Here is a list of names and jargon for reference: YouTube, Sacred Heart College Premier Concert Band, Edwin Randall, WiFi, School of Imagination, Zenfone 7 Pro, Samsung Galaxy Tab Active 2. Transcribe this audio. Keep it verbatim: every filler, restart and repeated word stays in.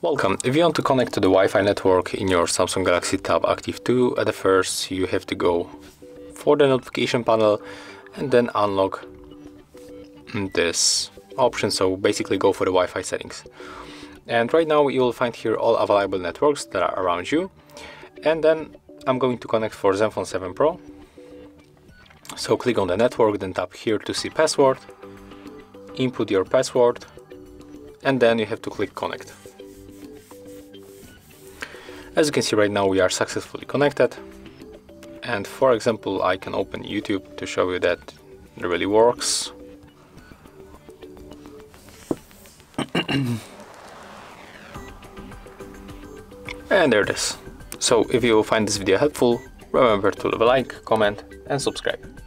Welcome. If you want to connect to the Wi-Fi network in your Samsung Galaxy Tab Active two, at the first you have to go for the notification panel and then unlock this option. So basically go for the Wi-Fi settings. And right now you will find here all available networks that are around you. And then I'm going to connect for Zenfone seven Pro. So click on the network, then tap here to see password, input your password, and then you have to click connect. As you can see right now, we are successfully connected. And for example, I can open YouTube to show you that it really works. And there it is. So if you find this video helpful, remember to leave a like, comment and subscribe.